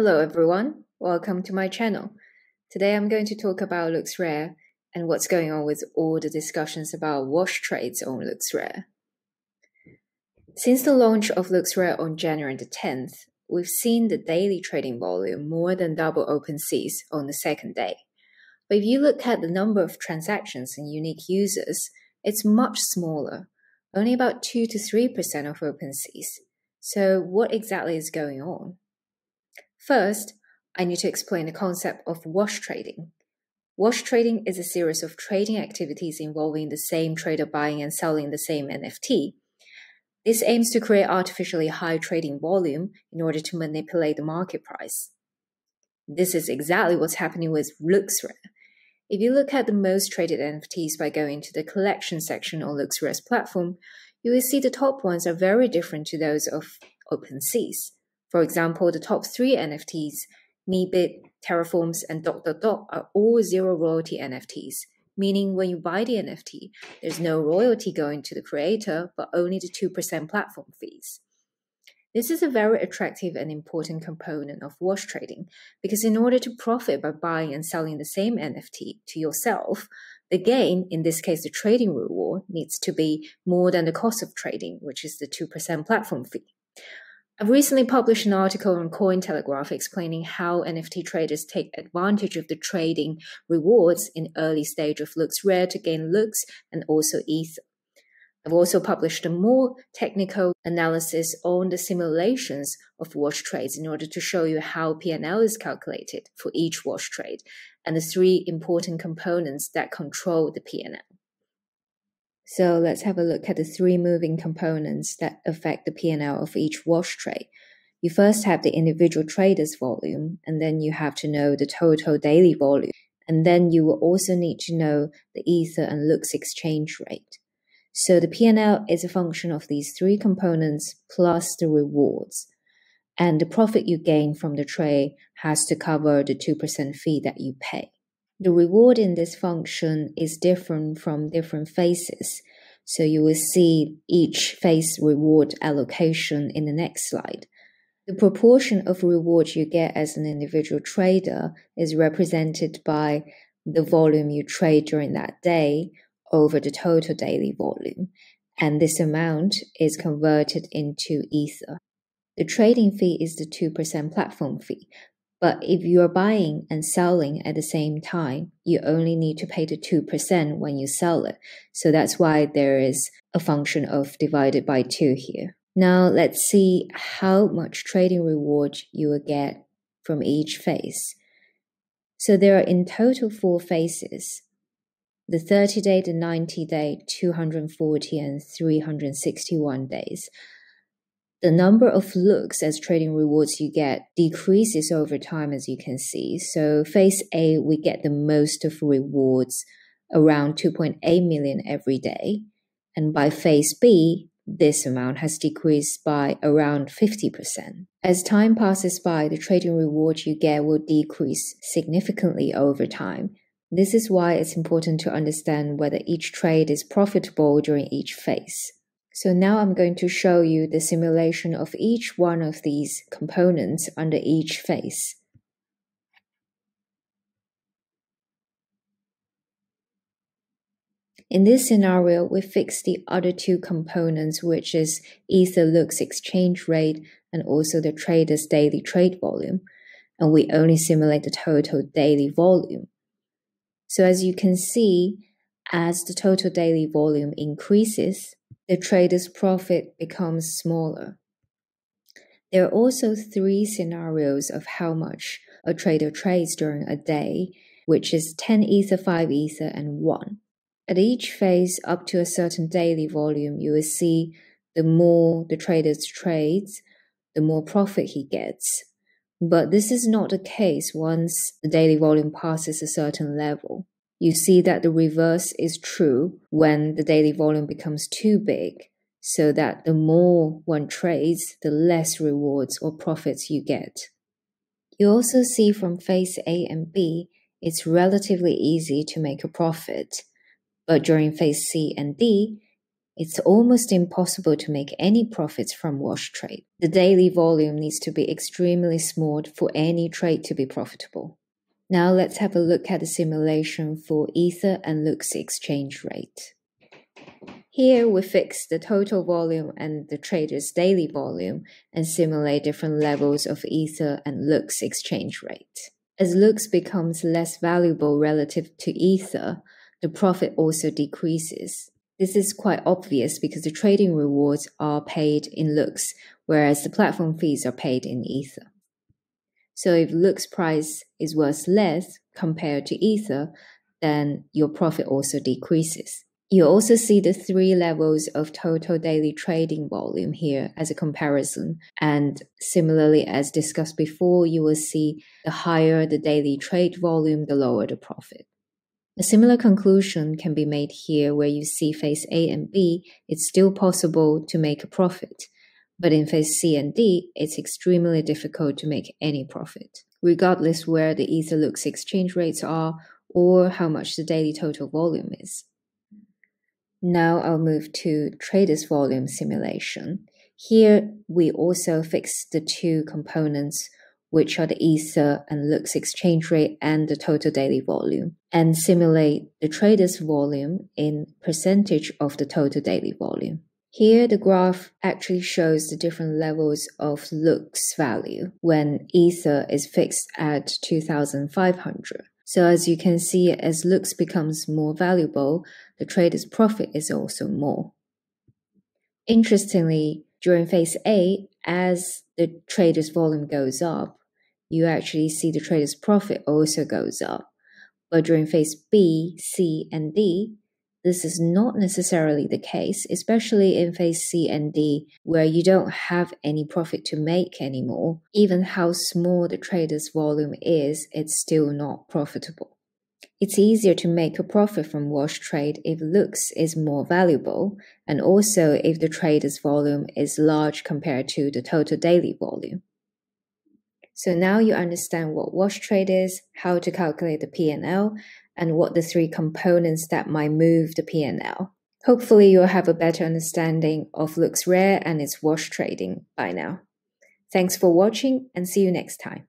Hello everyone, welcome to my channel. Today I'm going to talk about LooksRare and what's going on with all the discussions about wash trades on LooksRare. Since the launch of LooksRare on January the 10th, we've seen the daily trading volume more than double OpenSea's on the second day. But if you look at the number of transactions and unique users, it's much smaller, only about 2 to 3% of OpenSea's. So what exactly is going on? First, I need to explain the concept of wash trading. Wash trading is a series of trading activities involving the same trader buying and selling the same NFT. This aims to create artificially high trading volume in order to manipulate the market price. This is exactly what's happening with LooksRare. If you look at the most traded NFTs by going to the collection section on LooksRare's platform, you will see the top ones are very different to those of OpenSea's. For example, the top three NFTs, MeBit, Terraforms, and Dot Dot Dot, are all zero royalty NFTs, meaning when you buy the NFT, there's no royalty going to the creator, but only the 2% platform fees. This is a very attractive and important component of wash trading, because in order to profit by buying and selling the same NFT to yourself, the gain, in this case the trading reward, needs to be more than the cost of trading, which is the 2% platform fee. I've recently published an article on Cointelegraph explaining how NFT traders take advantage of the trading rewards in early stage of LooksRare to gain looks and also ETH. I've also published a more technical analysis on the simulations of wash trades in order to show you how P&L is calculated for each wash trade and the three important components that control the P&L. So let's have a look at the three moving components that affect the P&L of each wash trade. You first have the individual trader's volume, and then you have to know the total daily volume. And then you will also need to know the Ether and Looks exchange rate. So the P&L is a function of these three components plus the rewards. And the profit you gain from the trade has to cover the 2% fee that you pay. The reward in this function is different from different phases, so you will see each phase reward allocation in the next slide. The proportion of reward you get as an individual trader is represented by the volume you trade during that day over the total daily volume, and this amount is converted into Ether. The trading fee is the 2% platform fee. But if you are buying and selling at the same time, you only need to pay the 2% when you sell it. So that's why there is a function of divided by 2 here. Now let's see how much trading reward you will get from each phase. So there are in total 4 phases: the 30 day, the 90 day, 240 and 361 days. The number of looks as trading rewards you get decreases over time, as you can see. So phase A, we get the most of rewards, around 2.8 million every day. And by phase B, this amount has decreased by around 50%. As time passes by, the trading reward you get will decrease significantly over time. This is why it's important to understand whether each trade is profitable during each phase. So now I'm going to show you the simulation of each one of these components under each phase. In this scenario, we fix the other two components, which is Ether Looks exchange rate and also the trader's daily trade volume, and we only simulate the total daily volume. So as you can see, as the total daily volume increases, the trader's profit becomes smaller. There are also 3 scenarios of how much a trader trades during a day, which is 10 Ether, 5 Ether, and 1. At each phase, up to a certain daily volume, you will see the more the trader trades, the more profit he gets. But this is not the case once the daily volume passes a certain level. You see that the reverse is true when the daily volume becomes too big, so that the more one trades, the less rewards or profits you get. You also see from phase A and B, it's relatively easy to make a profit, but during phase C and D, It's almost impossible to make any profits from wash trade. The daily volume needs to be extremely small for any trade to be profitable. Now let's have a look at the simulation for Ether and Looks exchange rate. Here we fix the total volume and the trader's daily volume and simulate different levels of Ether and Looks exchange rate. As Looks becomes less valuable relative to Ether, the profit also decreases. This is quite obvious because the trading rewards are paid in Looks, whereas the platform fees are paid in Ether. So if Looks price is worth less compared to Ether, then your profit also decreases. You also see the three levels of total daily trading volume here as a comparison. And similarly, as discussed before, you will see the higher the daily trade volume, the lower the profit. A similar conclusion can be made here where you see phase A and B, it's still possible to make a profit. But in phase C and D, it's extremely difficult to make any profit, regardless where the Ether Looks exchange rates are or how much the daily total volume is. Now I'll move to traders volume simulation. Here we also fix the two components, which are the Ether and Looks exchange rate and the total daily volume, and simulate the trader's volume in percentage of the total daily volume. Here the graph actually shows the different levels of Looks value when Ether is fixed at 2,500. So as you can see, as Looks becomes more valuable, the trader's profit is also more. Interestingly, during phase A, as the trader's volume goes up, you actually see the trader's profit also goes up. But during phase B, C, and D, this is not necessarily the case, especially in phase C and D, where you don't have any profit to make anymore. Even how small the trader's volume is, it's still not profitable. It's easier to make a profit from wash trade if Looks is more valuable, and also if the trader's volume is large compared to the total daily volume. So now you understand what wash trade is, how to calculate the P&L, and what the three components that might move the P&L. Hopefully you'll have a better understanding of LooksRare and its wash trading by now. Thanks for watching and see you next time.